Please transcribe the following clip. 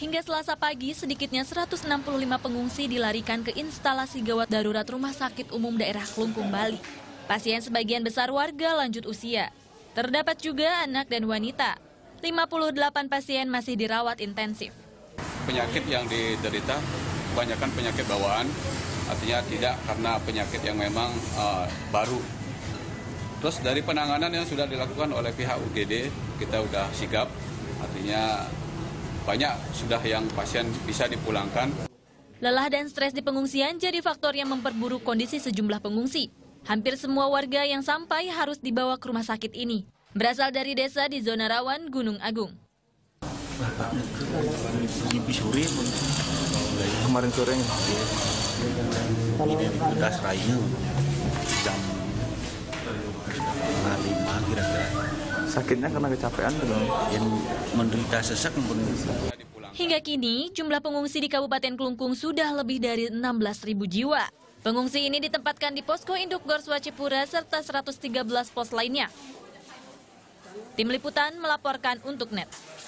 Hingga Selasa pagi, sedikitnya 165 pengungsi dilarikan ke instalasi gawat darurat Rumah Sakit Umum Daerah Klungkung, Bali. Pasien sebagian besar warga lanjut usia. Terdapat juga anak dan wanita. 58 pasien masih dirawat intensif. Penyakit yang diderita kebanyakan penyakit bawaan, artinya tidak karena penyakit yang memang baru. Terus dari penanganan yang sudah dilakukan oleh pihak UGD, kita sudah sigap, artinya banyak sudah yang pasien bisa dipulangkan. Lelah dan stres di pengungsian jadi faktor yang memperburuk kondisi sejumlah pengungsi. Hampir semua warga yang sampai harus dibawa ke rumah sakit ini. Berasal dari desa di zona rawan Gunung Agung. Di Pisori kemarin sore ini udah serainya jam 5 kira-kira. Sakitnya karena kecapean, yang menderita sesak. Hingga kini, jumlah pengungsi di Kabupaten Klungkung sudah lebih dari 16.000 jiwa. Pengungsi ini ditempatkan di posko induk Gor Swacipura serta 113 pos lainnya. Tim Liputan melaporkan untuk Net.